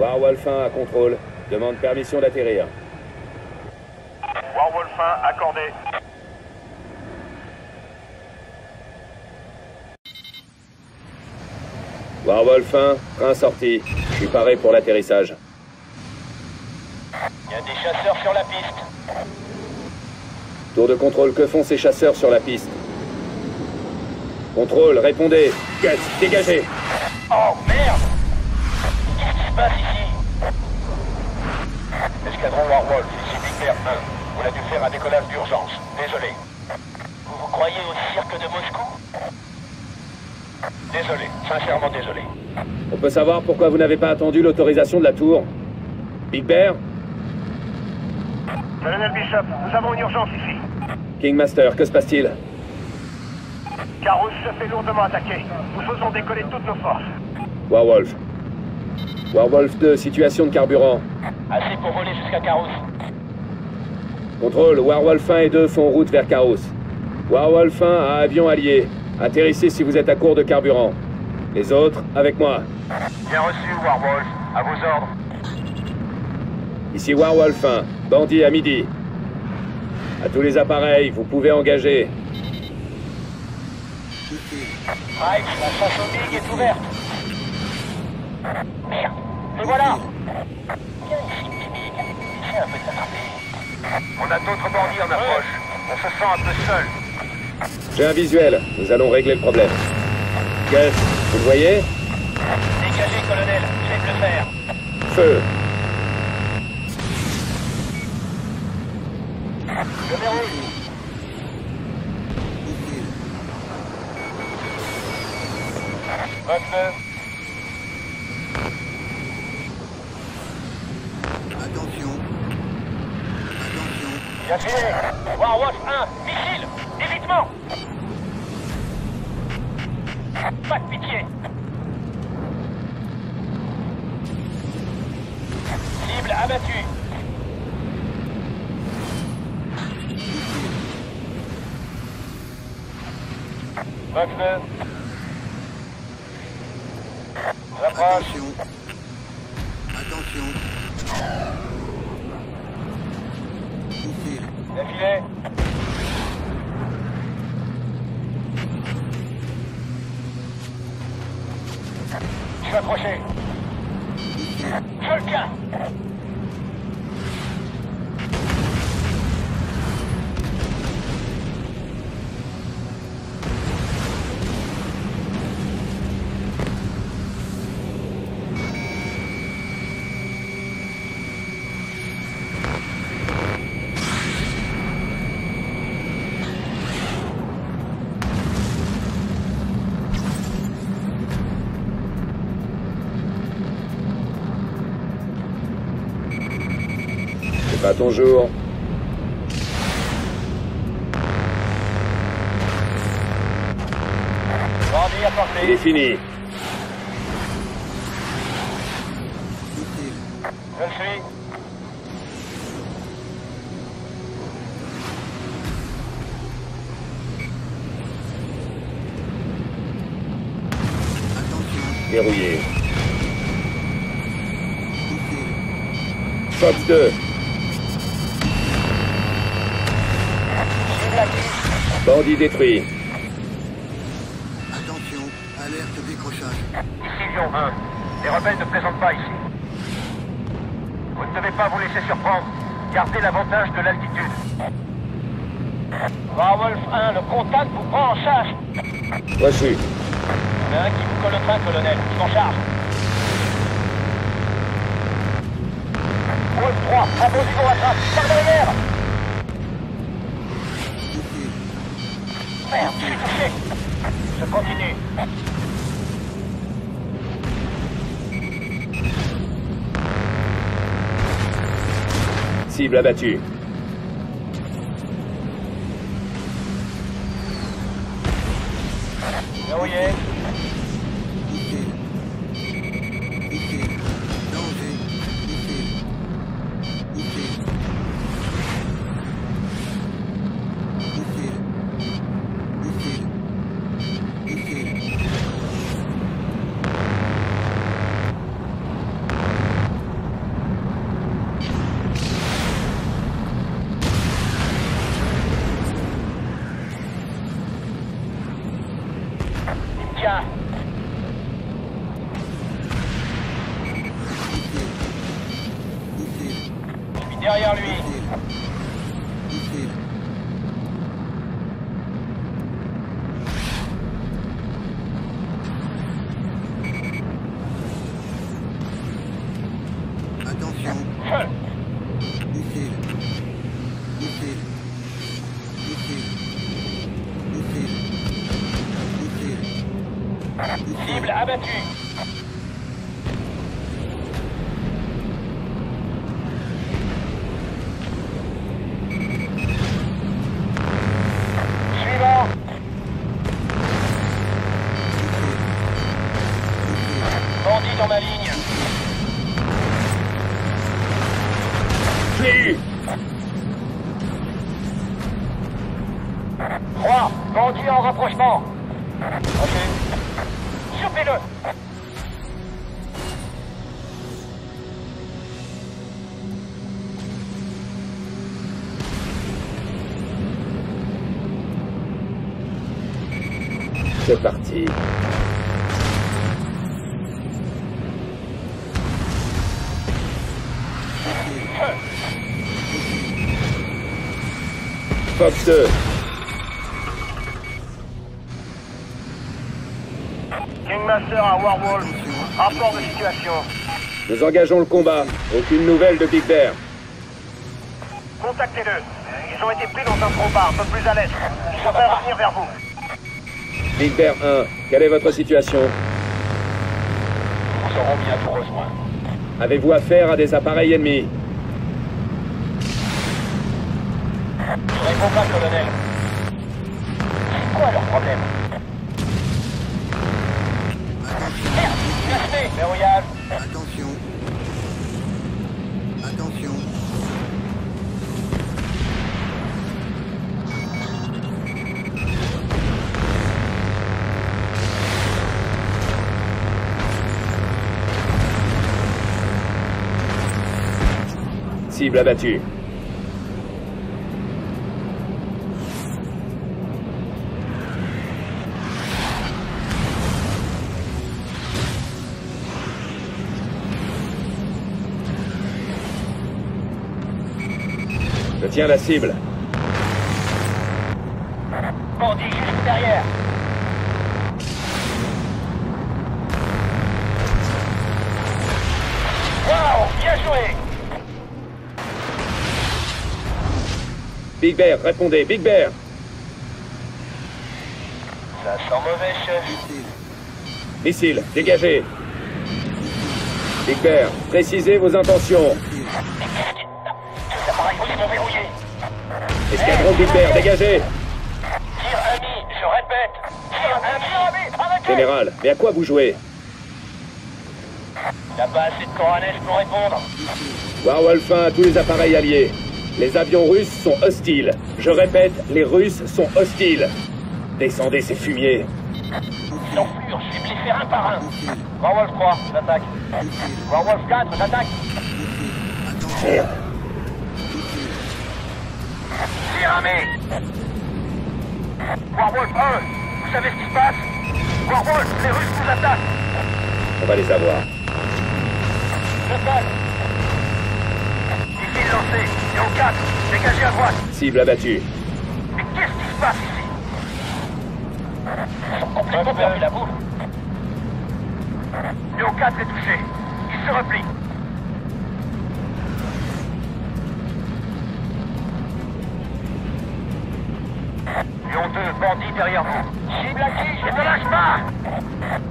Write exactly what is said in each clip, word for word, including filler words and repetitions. Warwolf un à contrôle. Demande permission d'atterrir. Warwolf un accordé. Warwolf un, train sorti. Je suis paré pour l'atterrissage. Il y a des chasseurs sur la piste. Tour de contrôle, que font ces chasseurs sur la piste? Contrôle, répondez. Gus, dégagez. Oh merde! Qu'est-ce qui se passe ici? Escadron Warwolf, ici Big Bear deux. On a dû faire un décollage d'urgence. Désolé. Vous vous croyez au cirque de Moscou? Désolé, sincèrement désolé. On peut savoir pourquoi vous n'avez pas attendu l'autorisation de la tour? Big Bear? Colonel Bishop, nous avons une urgence ici. Kingmaster, que se passe-t-il? Karoos se fait lourdement attaquer. Nous faisons décoller toutes nos forces. Warwolf. Warwolf deux, situation de carburant. Assez pour voler jusqu'à Karoos. Contrôle, Warwolf un et deux font route vers Karoos. Warwolf un à avion allié. Atterrissez si vous êtes à court de carburant. Les autres, avec moi. Bien reçu, Warwolf. À vos ordres. Ici Warwolf un, bandit à midi. À tous les appareils, vous pouvez engager. Mike, la chasse au big est ouverte. Merde, le voilà. Viens ici, petit big. Essaie un peu de t'attraper. On a d'autres bandits en approche. Ouais. On se sent un peu seul. J'ai un visuel. Nous allons régler le problème. Gueule, vous le voyez? Dégagez, colonel. Je vais te le faire. Feu. Attention. Attention. Warwolf un, missile, évitement. Pas de pitié. Cible abattue. Blacknot. Attention. Attention. Missile. Défilé. Je suis approché. Je le tiens. Pas ton jour. Il est fini. Je le suis. Verrouillé. Fox deux. Bandit détruit. Attention, alerte décrochage. Ici Lyon un. Les rebelles ne plaisantent pas ici. Vous ne devez pas vous laisser surprendre. Gardez l'avantage de l'altitude. Warwolf un, le contact vous prend en charge. Reçu. Il y en a un qui vous collera, colonel. Qui s'en charge. Wolf trois, à vos niveaux à trappe. Par derrière. Merde, je suis touché. Je continue. Cible abattue. Verrouillé. Missile. Missile. Danger. Missile. Missile. Derrière lui. Attention. Feu. Missile. Missile. Missile. Missile. Missile. Cible abattue. C'est parti. Fox deux. Kingmaster à Warwolf. Rapport de situation. Nous engageons le combat. Aucune nouvelle de Big Bear. Contactez-le. Ils ont été pris dans un combat un peu plus à l'est. Ils devraient revenir vers vous. Big Bear un, quelle est votre situation? Nous serons bientôt rejoints. Avez-vous affaire à des appareils ennemis? Je réponds pas, colonel. C'est quoi leur problème? Merde, lâchez, verrouillage. Attention. Attention. Cible abattue. Je tiens la cible. Bandit juste derrière. Waouh, bien joué. Big Bear, répondez, Big Bear! Ça sent mauvais, chef. Missile, dégagez. Big Bear, précisez vos intentions. Les appareils rouges sont verrouillés. Escadron Big Bear, dégagez. Tir ami, je répète. Tir ami, arrêtez. Général, mais à quoi vous jouez? T'as pas assez de coronets pour répondre. Warwolf un à tous les appareils alliés. Les avions russes sont hostiles. Je répète, les Russes sont hostiles. Descendez ces fumiers. Ils s'enflurent, je vais me les faire un par un. Warwolf trois, j'attaque. Warwolf quatre, j'attaque. Merde. Tiramé. Warwolf un, vous savez ce qui se passe? Warwolf, les Russes nous attaquent. On va les avoir. J'attaque. Missile lancé, et au quatre, dégagez à droite. Cible abattue. Mais qu'est-ce qui se passe ici? Ils sont complètement perdus la boule. Et au quatre est touché, il se replie. Lyon deux, bandit derrière vous. Cible acquise, je ne lâche pas.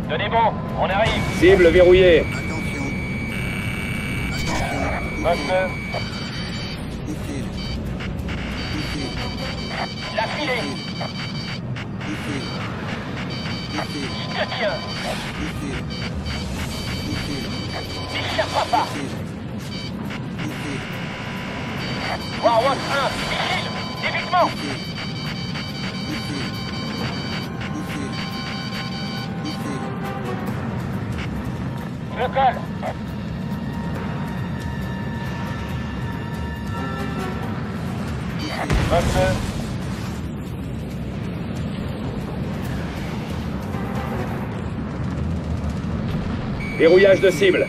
Tenez bon, on arrive. Cible verrouillée. vingt-neuf. La filée. Je te tiens. N'échappe pas. Warwolf un, missile, évitement. Je colle. vingt-deux. Verrouillage de cible.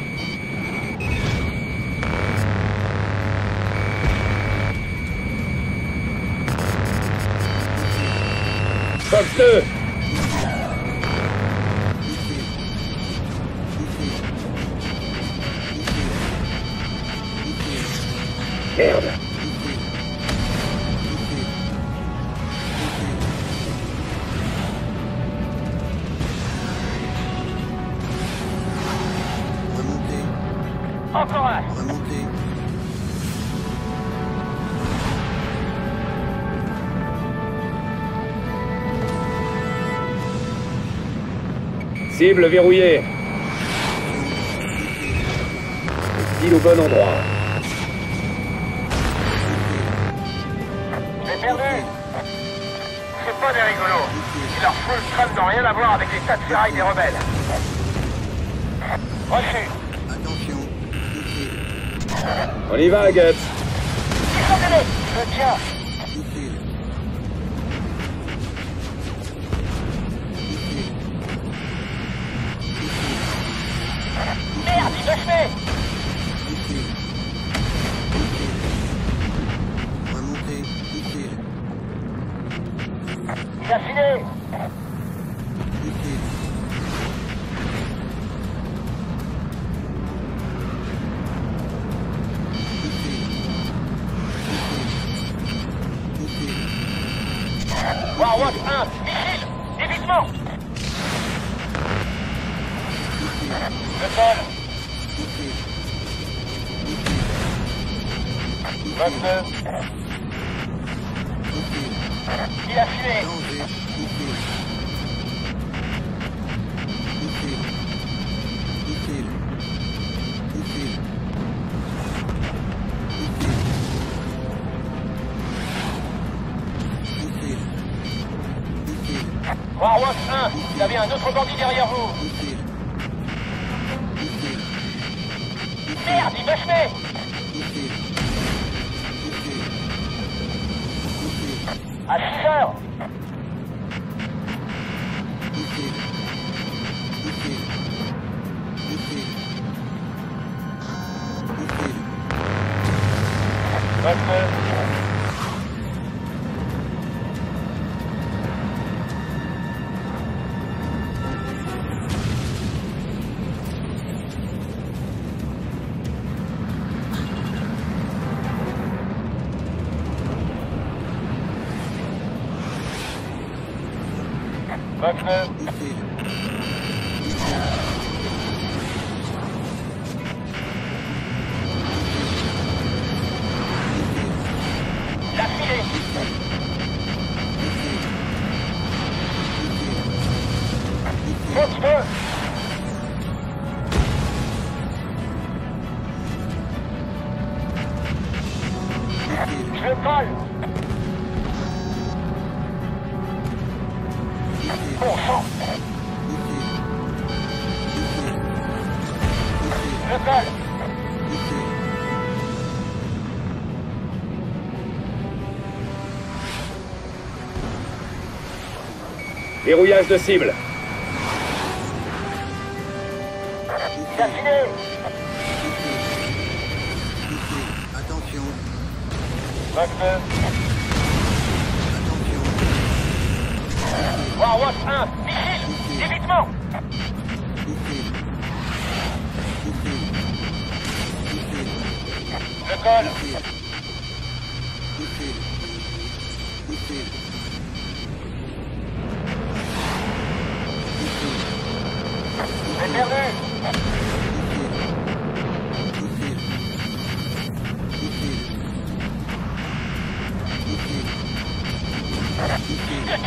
Stagleshoff deux. Merde. Remontez. Encore un. Remontez. Cible verrouillée. Cible au bon endroit. J'ai perdu. C'est pas des rigolos. Ils leur foutent le crâne dans rien à voir avec les tas de ferrailles des rebelles. Reçu. Attention. On y va, Agathe. Désolé, je tiens. Warwolf un, missile, évitement. Le sol. vingt-deux. Il a filé. Warwolf un, vous avez un autre bandit derrière vous. Merde, il m'achevait. À six heures. Verrouillage de cible. Affiné. Attention. vingt-neuf. Attention. Warwolf un, missile, évitement. Je colle. J'ai perdu. Je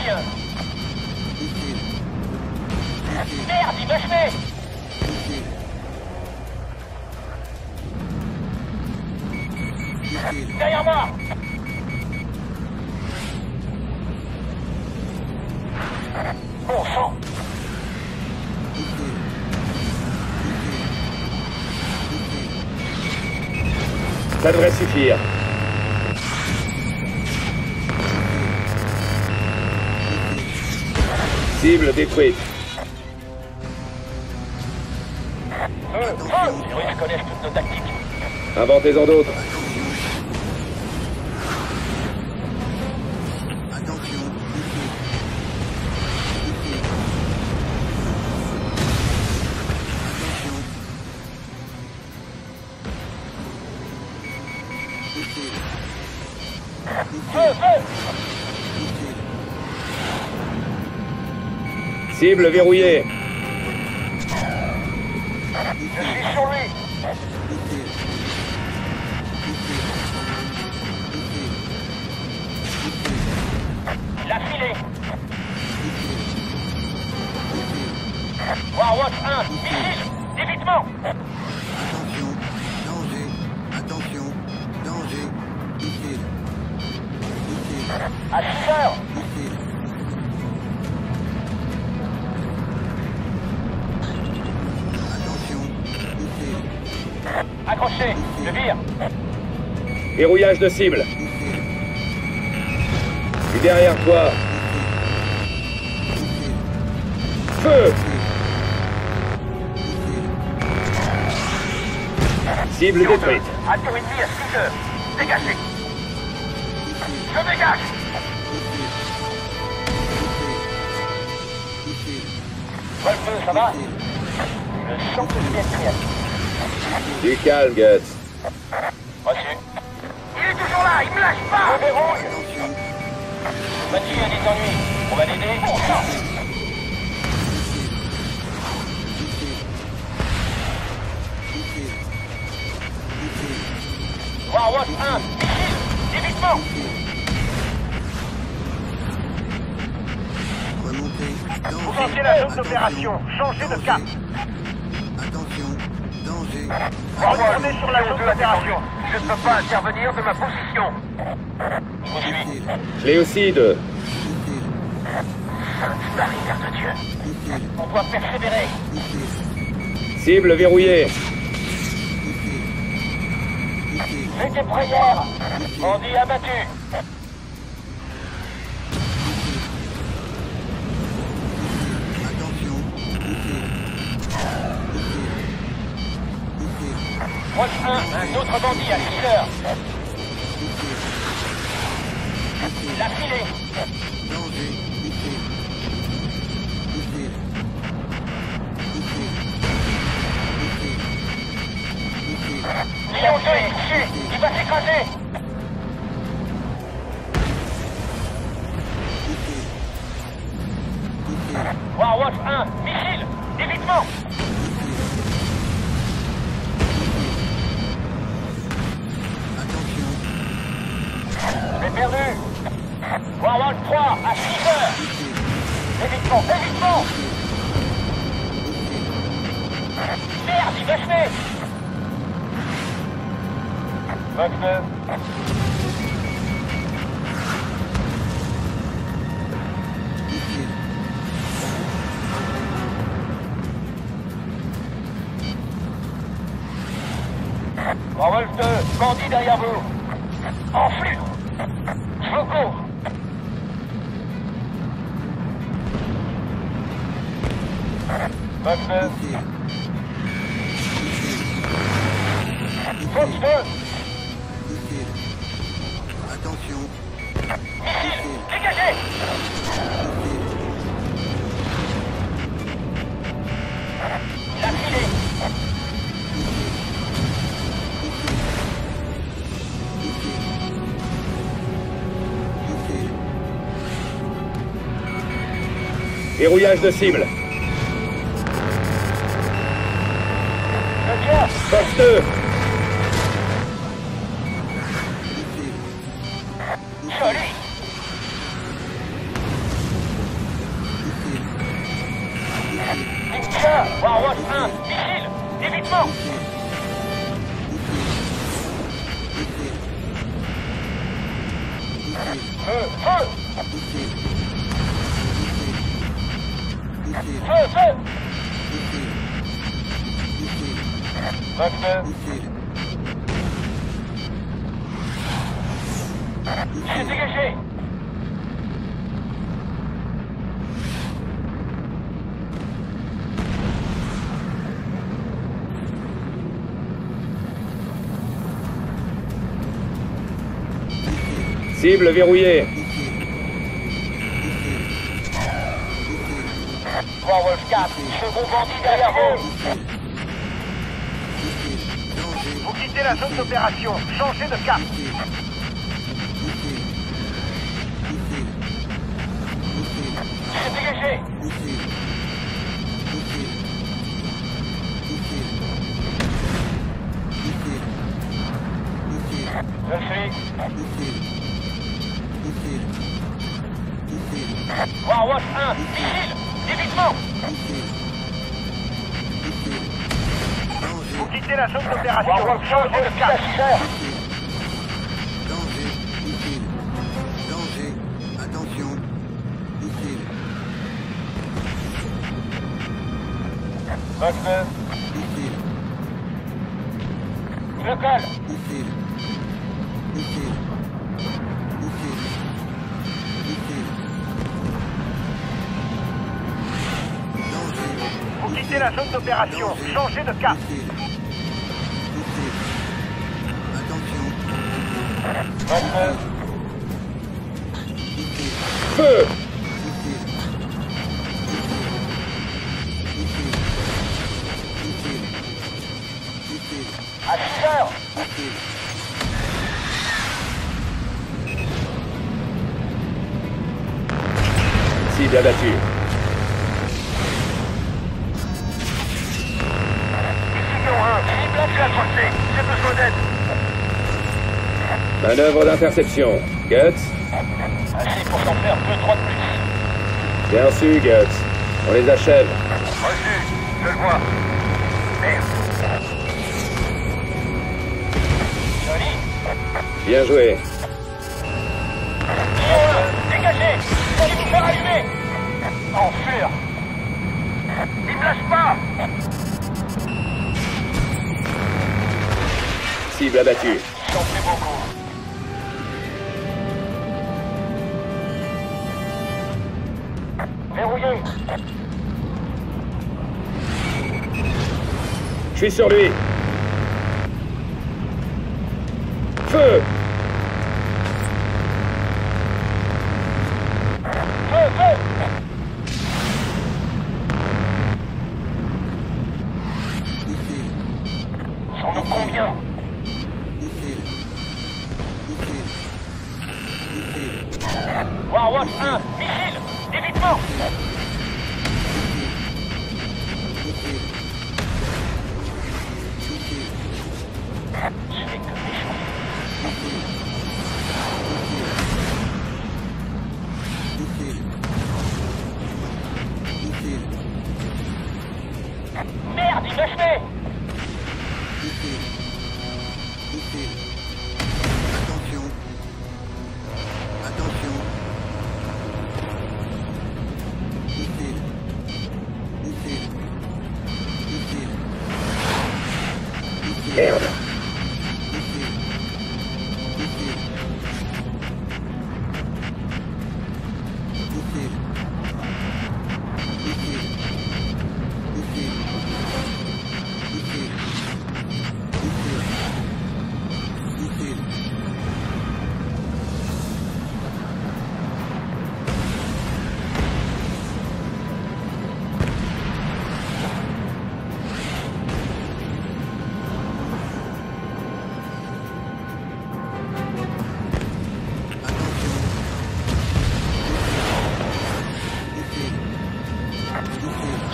tiens. Merde, il m'achevait. Derrière moi. Bon sang. Ça devrait suffire. Cible détruite. Euh, oh, les Russes connaissent toutes nos tactiques. Inventez-en d'autres. Attention. Cible verrouillée. Je suis sur lui. Il a filé. Warwolf un, missile, débitement. À six heures. Accroché, je vire. Verrouillage de cible. Je suis derrière toi. Feu. Cible détruite. Atout ennemi à six heures. Dégagez. Je dégage. Wolf, ça va? Je sens que je viens de crier. Du calme, Gus. Reçu. Il est toujours là, il me lâche pas. Je verrouille. Mathieu a des ennuis. On va l'aider. Bon sang. Warwolf un, missile, débitement. Vous sentez la zone d'opération, changez de cap. Attention, danger. Retournez sur la zone d'opération. Je ne peux pas intervenir de ma position. Je vous suis. Cléocide. Sainte barrière de Dieu. On doit persévérer. Cible verrouillée. Fais tes prières. Bandit abattu. Attention. Proche un, un autre bandit à six heures. Il a filé. Lyon deux est dessus. Il va s'écraser. Warwolf un, missile, évitement. J'ai perdu. Warwolf trois à six heures. Évitement, évitement. Merde, il va se mettre. Box neuf. Warwolf deux, bandit derrière vous. En flux. Je vous cours. Box neuf. Box deux. Missile, dégagez! Il a filé. Verrouillage de cible. Poste deux. Warwolf un, missile, évitement. Feu, feu. Feu, feu. Docteur. J'ai dégagé. Cible verrouillée. Warwolf quatre, second bandit derrière vous. Vous quittez la zone d'opération, changez de cap. C'est dégagé. quitter la zone d'opération. Danger, missile. Danger, attention, missile. Blacknot. Missile. Je colle. Missile. Missile. Missile. Quittez la zone d'opération, changez de cap. Attention. Feu. Activeur. Cible abattue. Manœuvre d'interception. Guts. Ainsi pour s'en faire deux trois de plus. Bien reçu, Guts. On les achève. Reçu, je le vois. Merde. Joli. Bien joué. Dégagez. Vous allez vous faire allumer. Enfer. Il me lâche pas. Cible abattue. J'en fais beaucoup. Je suis sur lui. Feu. Feu, feu. J'en ai combien? Warwolf un, missile, évitement. Merde, il me fait. Attention. Attention. Missile. Missile. Missile. Missile. Merde. Missile. Missile. Missile. Missile. Missile. Missile. Missile. Missile.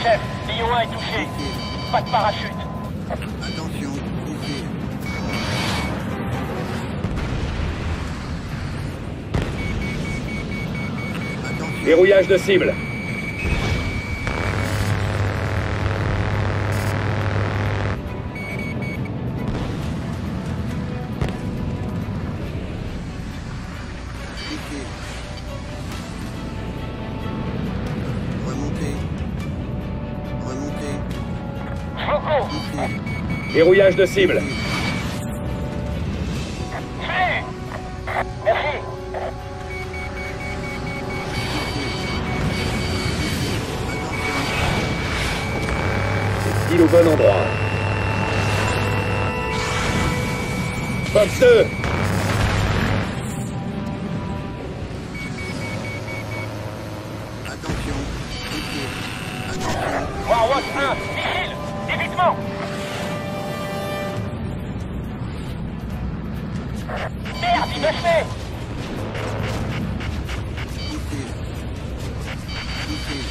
Chef, Lyon un est touché. Pas de parachute. Attention, missile. Attention. Verrouillage de cible. Verrouillage de cible. Merci. C'est pile au bon endroit. Fox deux. Attention. Attention. Warwolf un, missile, évitement. Merde, il me fait! Missile. Missile. Missile.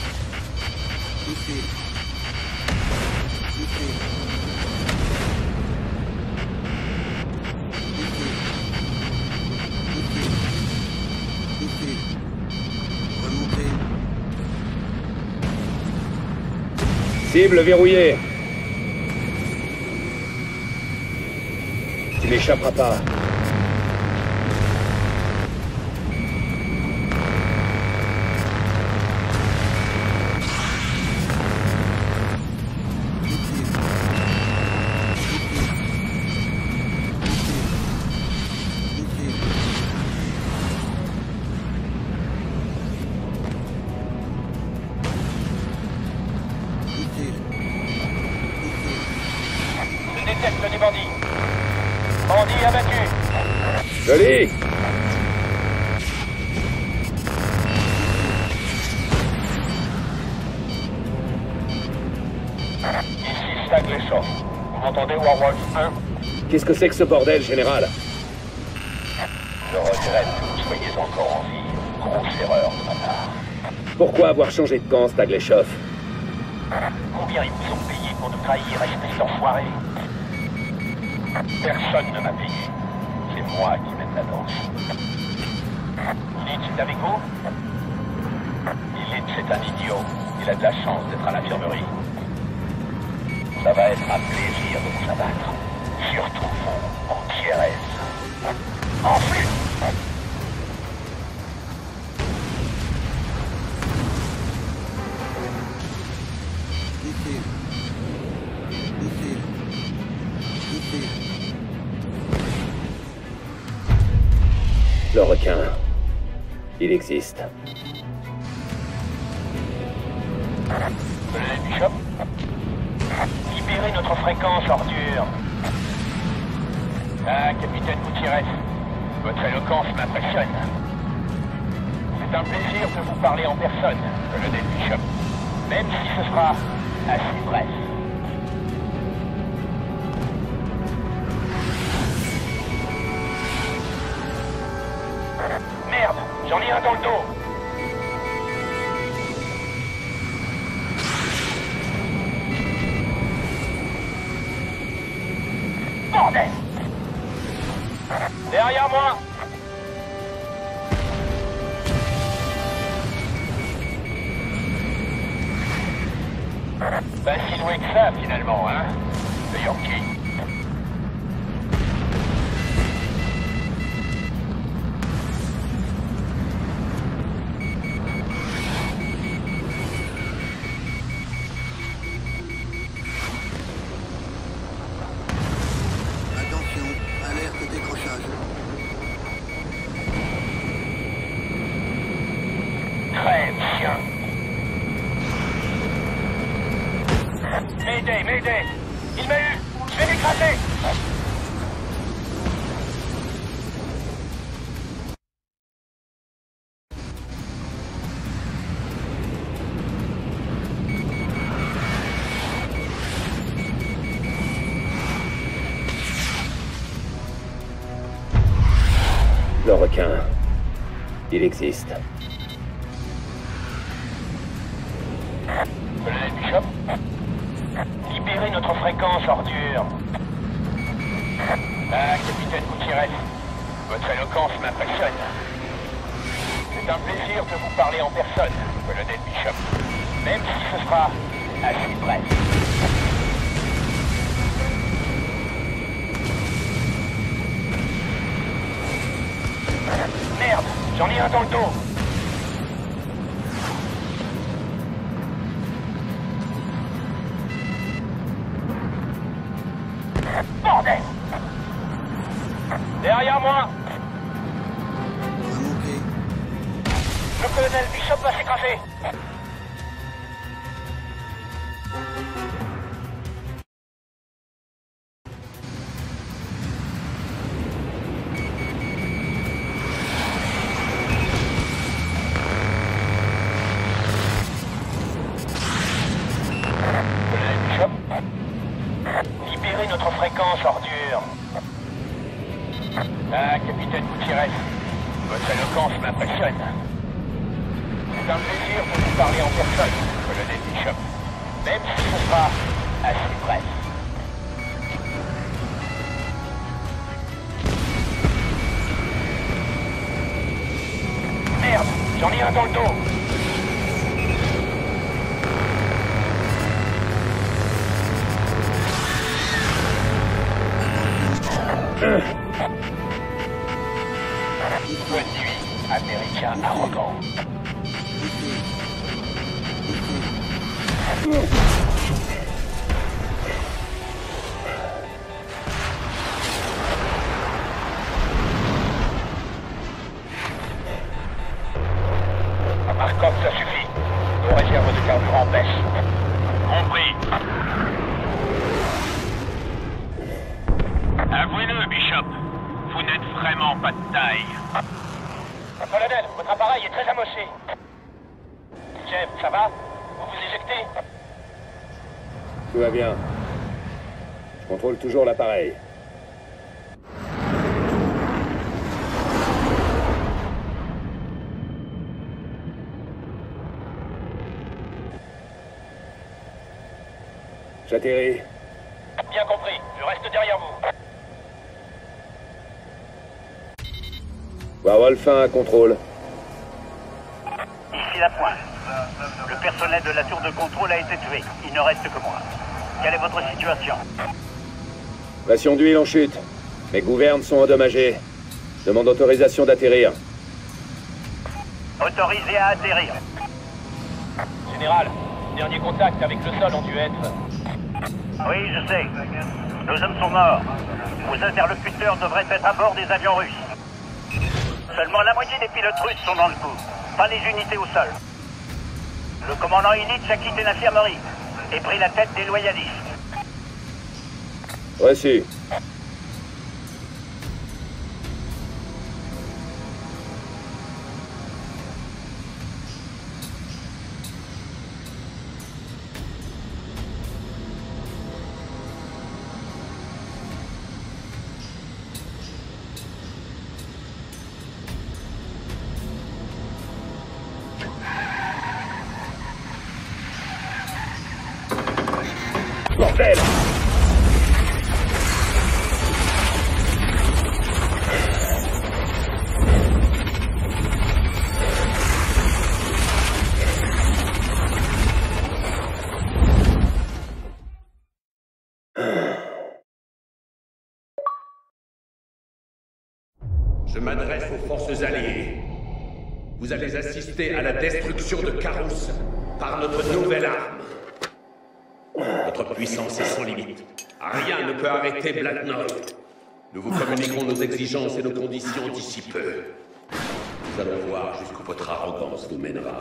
Missile. Missile. Missile. Missile. Remontez. Cible verrouillée. Tu m'échapperas pas. Qu'est-ce que c'est que ce bordel, général? Je regrette que vous soyez encore en vie. Grosse erreur de ma part. Pourquoi avoir changé de camp, Stagleshoff? Combien ils nous ont payés pour nous trahir, espèce d'enfoiré? Personne ne m'a payé. C'est moi qui mène la danse. Illich est avec vous? Illich est un idiot. Il a de la chance d'être à l'infirmerie. Ça va être un plaisir de vous abattre. Surtout vous, en Gutiérrez. En plus! Le requin, il existe. Colonel Bishop, libérez notre fréquence, ordure. Ah, Capitaine Gutiérrez, votre éloquence m'impressionne. C'est un plaisir de vous parler en personne, Colonel Bishop, même si ce sera assez bref. Merde, j'en ai un dans le dos. Derrière moi! Pas si loin que ça, finalement, hein? Le Yankee. Le requin, il existe. Colonel Bishop, libérez notre fréquence, ordure. Ah, Capitaine Gutiérrez, votre éloquence m'impressionne. C'est un plaisir de vous parler en personne, Colonel Bishop, même si ce sera assez bref. Merde, j'en ai un dans le dos. Bordel! Derrière moi! Le colonel Bishop va s'écraser. Bonne nuit, Américain arrogant. Markov, ça suffit. Nos réserves de carburant baissent. Compris. Avouez-le, Bishop. Vous n'êtes vraiment pas de taille. Colonel, votre appareil est très amoché. Jeff, ça va? Vous vous éjectez? Tout va bien. Je contrôle toujours l'appareil. J'atterris. Bien compris. Je reste derrière vous. Warwolf un, contrôle. Ici la pointe. Le personnel de la tour de contrôle a été tué. Il ne reste que moi. Quelle est votre situation? Pression d'huile en chute. Mes gouvernes sont endommagées. Demande autorisation d'atterrir. Autorisé à atterrir. Général, dernier contact avec le sol en duel. Oui, je sais. Nos hommes sont morts. Vos interlocuteurs devraient être à bord des avions russes. Seulement la moitié des pilotes russes sont dans le coup. Pas les unités au sol. Le commandant Illich a quitté l'infirmerie et pris la tête des loyalistes. Voici. Je m'adresse aux forces alliées. Vous allez assister à la destruction de Karoos par notre nouvelle arme. Notre puissance est sans limite. Rien ne peut arrêter Blacknot. Nous vous communiquerons nos exigences et nos conditions d'ici peu. Nous allons voir jusqu'où votre arrogance vous mènera.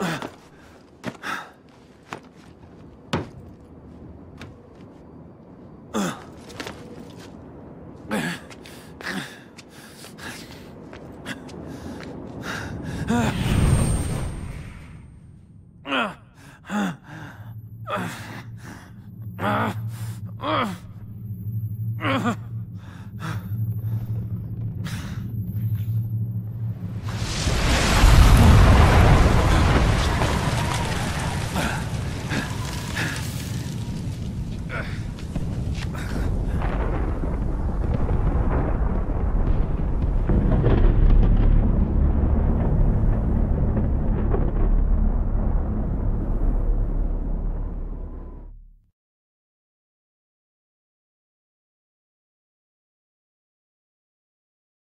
Ah!